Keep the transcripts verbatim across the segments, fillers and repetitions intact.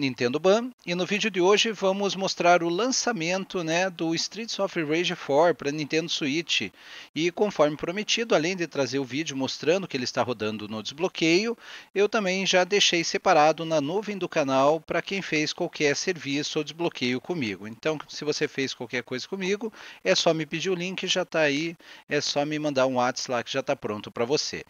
Nintendo Ban, e no vídeo de hoje vamos mostrar o lançamento, né, do Streets of Rage quatro para Nintendo Switch. E conforme prometido, além de trazer o vídeo mostrando que ele está rodando no desbloqueio, eu também já deixei separado na nuvem do canal para quem fez qualquer serviço ou desbloqueio comigo. Então, se você fez qualquer coisa comigo, é só me pedir o link, já está aí, é só me mandar um WhatsApp lá que já está pronto para você.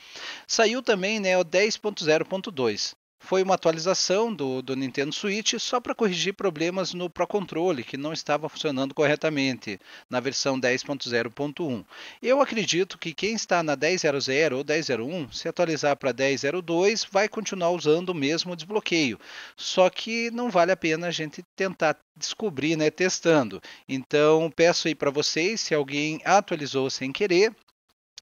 Saiu também, né, o dez ponto zero ponto dois. Foi uma atualização do, do Nintendo Switch só para corrigir problemas no Pro Controller, que não estava funcionando corretamente na versão dez ponto zero ponto um. Eu acredito que quem está na dez ponto zero ponto zero ou dez ponto zero ponto um, se atualizar para dez ponto zero ponto dois, vai continuar usando o mesmo desbloqueio. Só que não vale a pena a gente tentar descobrir, né, testando. Então peço aí para vocês, se alguém atualizou sem querer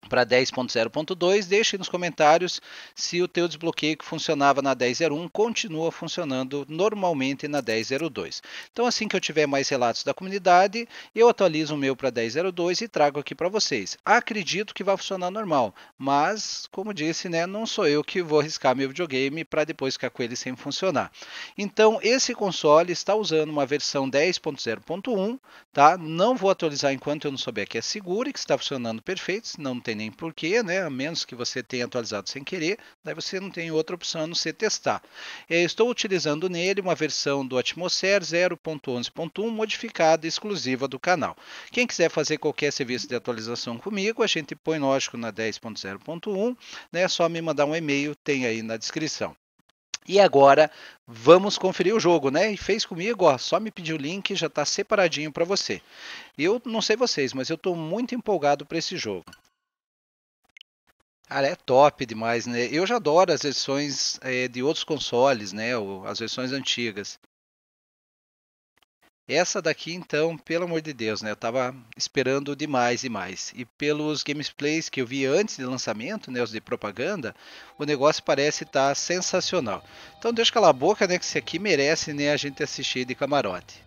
para dez ponto zero ponto dois, deixe nos comentários se o teu desbloqueio que funcionava na dez ponto zero ponto um continua funcionando normalmente na dez ponto zero ponto dois. Então, assim que eu tiver mais relatos da comunidade, eu atualizo o meu para dez ponto zero ponto dois e trago aqui para vocês. Acredito que vai funcionar normal, mas, como disse, né, não sou eu que vou arriscar meu videogame para depois ficar com ele sem funcionar. Então, esse console está usando uma versão dez ponto zero ponto um, tá? Não vou atualizar enquanto eu não souber que é seguro e que está funcionando perfeito, senão não tem nem porquê, né? A menos que você tenha atualizado sem querer, daí você não tem outra opção a não ser testar. Eu estou utilizando nele uma versão do Atmosphere zero ponto onze ponto um modificada, exclusiva do canal. Quem quiser fazer qualquer serviço de atualização comigo, a gente põe, lógico, na dez ponto zero ponto um, né? É só me mandar um e-mail, tem aí na descrição. E agora vamos conferir o jogo, né? E fez comigo, ó, só me pediu o link, já está separadinho para você. Eu não sei vocês, mas eu estou muito empolgado para esse jogo. Cara, é top demais, né? Eu já adoro as versões é, de outros consoles, né? Ou as versões antigas. Essa daqui, então, pelo amor de Deus, né? Eu tava esperando demais e mais. E pelos gameplays que eu vi antes de lançamento, né? Os de propaganda, o negócio parece estar sensacional. Então deixa calar a boca, né? Que isso aqui merece, né, a gente assistir de camarote.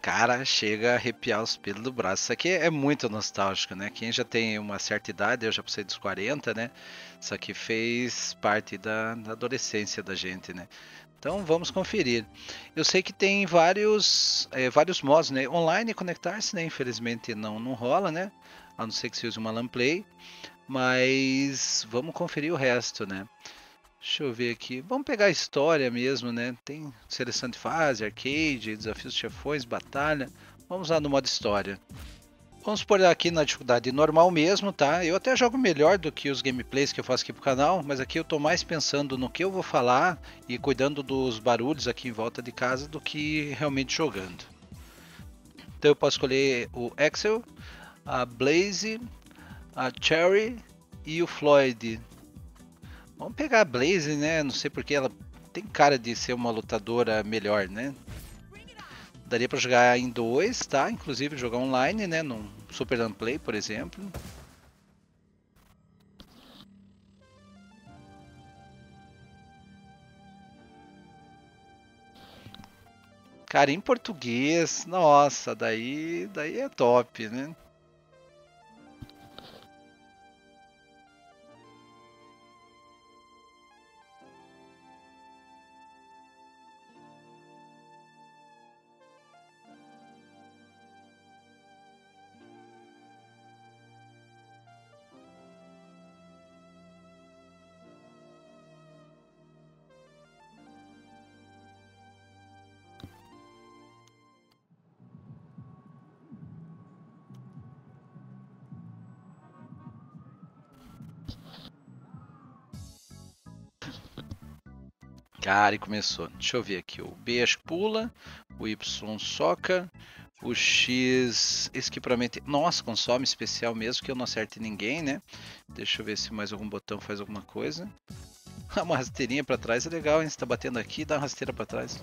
Cara, chega a arrepiar os pelos do braço. Isso aqui é muito nostálgico, né? Quem já tem uma certa idade, eu já passei dos quarenta, né? Isso aqui fez parte da, da adolescência da gente, né? Então vamos conferir. Eu sei que tem vários, é, vários modos, né? Online conectar-se, né? Infelizmente não, não rola, né? A não ser que se use uma LAN play. Mas vamos conferir o resto, né? Deixa eu ver aqui, vamos pegar a história mesmo, né? Tem seleção de fase, arcade, desafios de chefões, batalha. Vamos lá no modo história. Vamos pôr aqui na dificuldade normal mesmo, tá? Eu até jogo melhor do que os gameplays que eu faço aqui pro canal, mas aqui eu tô mais pensando no que eu vou falar e cuidando dos barulhos aqui em volta de casa do que realmente jogando. Então eu posso escolher o Axel, a Blaze, a Cherry e o Floyd. Vamos pegar a Blaze, né? Não sei porque ela tem cara de ser uma lutadora melhor, né? Daria pra jogar em dois, tá? Inclusive jogar online, né? Num Super LAN Play, por exemplo. Cara, em português, nossa, daí, daí é top, né? Cara, e começou. Deixa eu ver aqui. O B acho que pula, o Y soca, o X... Esse que promete... Nossa, consome especial mesmo, que eu não acerto ninguém, né? Deixa eu ver se mais algum botão faz alguma coisa. Uma rasteirinha pra trás é legal, hein? Você tá batendo aqui, dá uma rasteira pra trás.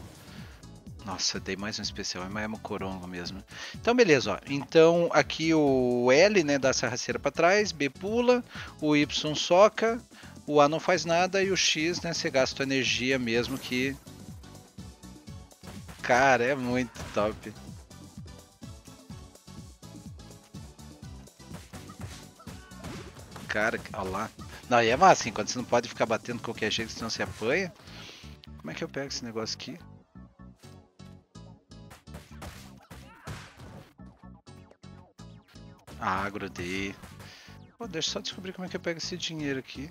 Nossa, dei mais um especial, mas é uma coronga mesmo. Então, beleza, ó. Então, aqui o L, né, dá essa rasteira pra trás, B pula, o Y soca, o A não faz nada e o X, né, você gasta energia mesmo que... Cara, é muito top. Cara, olha lá. Não, e é massa, assim, quando você não pode ficar batendo de qualquer jeito, senão você apanha. Como é que eu pego esse negócio aqui? Ah, grudei. Pô, deixa eu só descobrir como é que eu pego esse dinheiro aqui.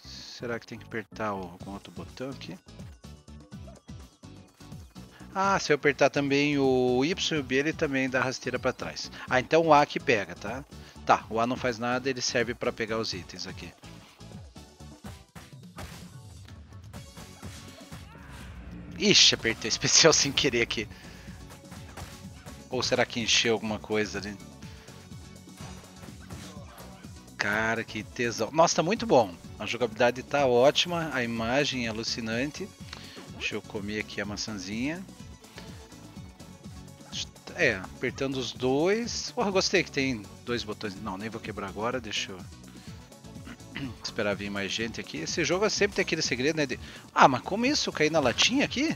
Será que tem que apertar algum outro botão aqui? Ah, se eu apertar também o Y e o B, ele também dá rasteira pra trás. Ah, então o A que pega, tá? Tá, o A não faz nada, ele serve pra pegar os itens aqui. Ixi, apertei especial sem querer aqui. Ou será que encheu alguma coisa ali? Cara, que tesão. Nossa, tá muito bom. A jogabilidade tá ótima, a imagem é alucinante. Deixa eu comer aqui a maçãzinha. É, apertando os dois. Porra, gostei que tem dois botões. Não, nem vou quebrar agora, deixa eu esperar vir mais gente aqui. Esse jogo sempre tem aquele segredo, né? De... Ah, mas como isso? Eu caí na latinha aqui?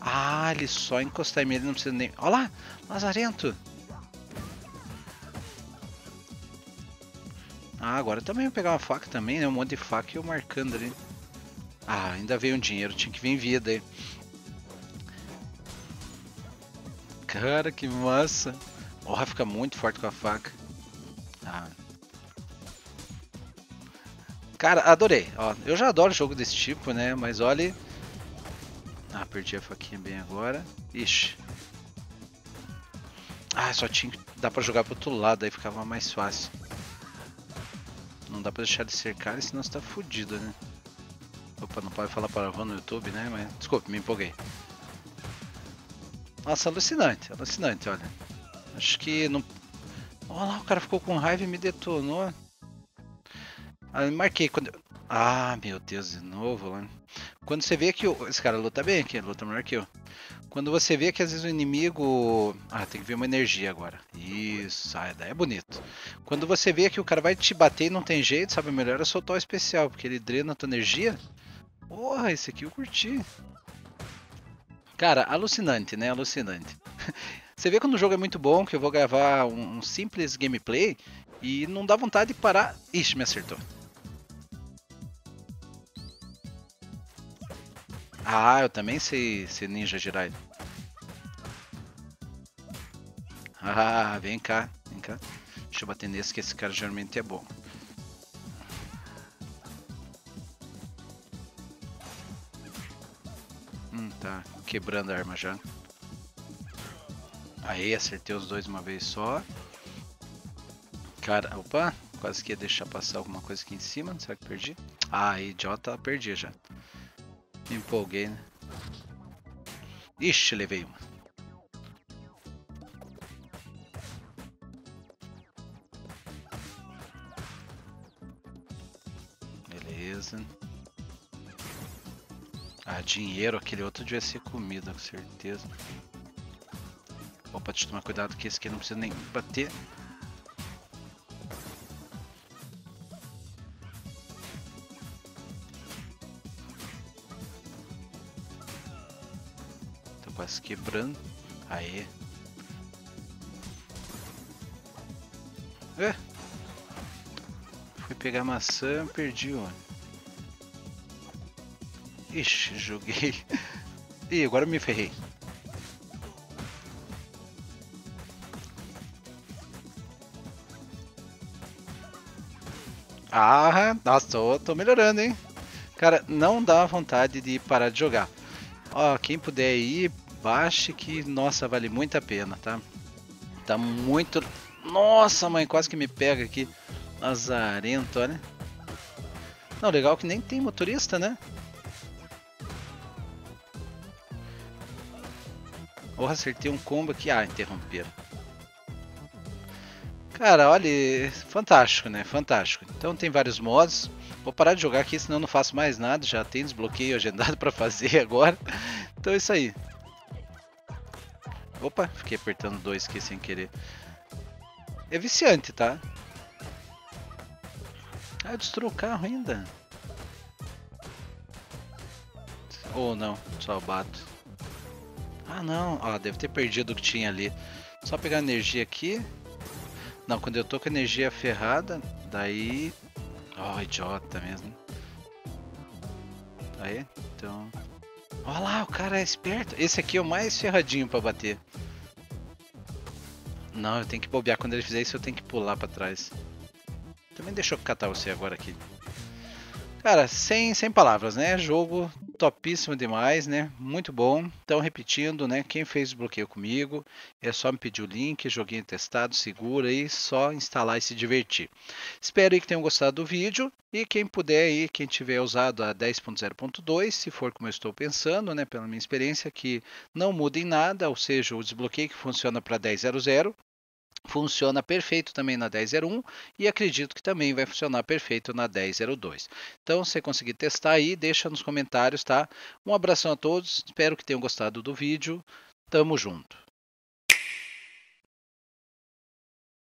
Ah, ele só encostar em mim, ele não precisa nem... Olha lá, lazarento! Ah, agora também vou pegar uma faca também, né? Um monte de faca e eu marcando ali. Ah, ainda veio um dinheiro, tinha que vir em vida aí. Cara, que massa! Porra, fica muito forte com a faca. Ah. Cara, adorei. Ó, eu já adoro jogo desse tipo, né? Mas olha... Ah, perdi a faquinha bem agora. Ixi. Ah, só tinha que... Dá pra jogar pro outro lado, aí ficava mais fácil. Não dá pra deixar de cercar, senão você tá fudido, né? Opa, não pode falar palavrão no YouTube, né? Mas, desculpa, me empolguei. Nossa, alucinante, alucinante, olha. Acho que não... Olha lá, o cara ficou com raiva e me detonou. Ah, marquei quando... Ah, meu Deus, de novo, né? Quando você vê que o... Esse cara luta bem aqui, luta melhor que eu. Quando você vê que às vezes o inimigo... Ah, tem que ver uma energia agora. Isso, ah, é bonito. Quando você vê que o cara vai te bater e não tem jeito, sabe? Melhor é soltar o especial, porque ele drena a tua energia. Porra, esse aqui eu curti. Cara, alucinante, né? Alucinante. Você vê quando o jogo é muito bom, que eu vou gravar um, um simples gameplay e não dá vontade de parar... Ixi, me acertou. Ah, eu também sei ser ninja, Jiraiya. Ah, vem cá, vem cá. Deixa eu bater nesse que esse cara geralmente é bom. Hum, tá quebrando a arma já. Aí, acertei os dois uma vez só. Cara, opa, quase que ia deixar passar alguma coisa aqui em cima. Será que perdi? Ah, idiota, perdi já. Me empolguei, né? Ixi, levei uma. Beleza. Ah, dinheiro. Aquele outro devia ser comida, com certeza. Opa, deixa eu tomar cuidado que esse aqui não precisa nem bater. Quebrando. Aê. É. Fui pegar maçã, perdi o... Ixi, joguei. Ih, agora eu me ferrei. Ah, nossa, tô, tô melhorando, hein? Cara, não dá vontade de parar de jogar. Ó, quem puder ir... Baixe que, nossa, vale muito a pena, tá? Tá muito... Nossa, mãe, quase que me pega aqui. Azarento, olha. Não, legal que nem tem motorista, né? Oh, acertei um combo aqui. Ah, interromperam. Cara, olha, fantástico, né? Fantástico. Então tem vários modos. Vou parar de jogar aqui, senão não faço mais nada. Já tem desbloqueio agendado pra fazer agora. Então é isso aí. Opa, fiquei apertando dois aqui sem querer. É viciante, tá? Ah, eu destruo o carro ainda. Ou não, só bato. Ah não, ah, deve ter perdido o que tinha ali. Só pegar energia aqui. Não, quando eu tô com energia ferrada, daí... Oh, idiota mesmo. Aí, então... Olha lá, o cara é esperto. Esse aqui é o mais ferradinho pra bater. Não, eu tenho que bobear. Quando ele fizer isso, eu tenho que pular pra trás. Também deixa eu catar você agora aqui. Cara, sem, sem palavras, né? Jogo topíssimo demais, né? Muito bom. Então, repetindo, né? Quem fez o bloqueio comigo, é só me pedir o link. Joguinho testado, seguro aí. Só instalar e se divertir. Espero aí que tenham gostado do vídeo. E quem puder aí, quem tiver usado a dez ponto zero ponto dois, se for como eu estou pensando, né? Pela minha experiência, que não muda em nada. Ou seja, o desbloqueio que funciona para dez ponto zero ponto zero. Funciona perfeito também na dez ponto zero ponto um e acredito que também vai funcionar perfeito na dez ponto zero ponto dois. Então, se você conseguir testar aí, deixa nos comentários, tá? Um abração a todos, espero que tenham gostado do vídeo. Tamo junto!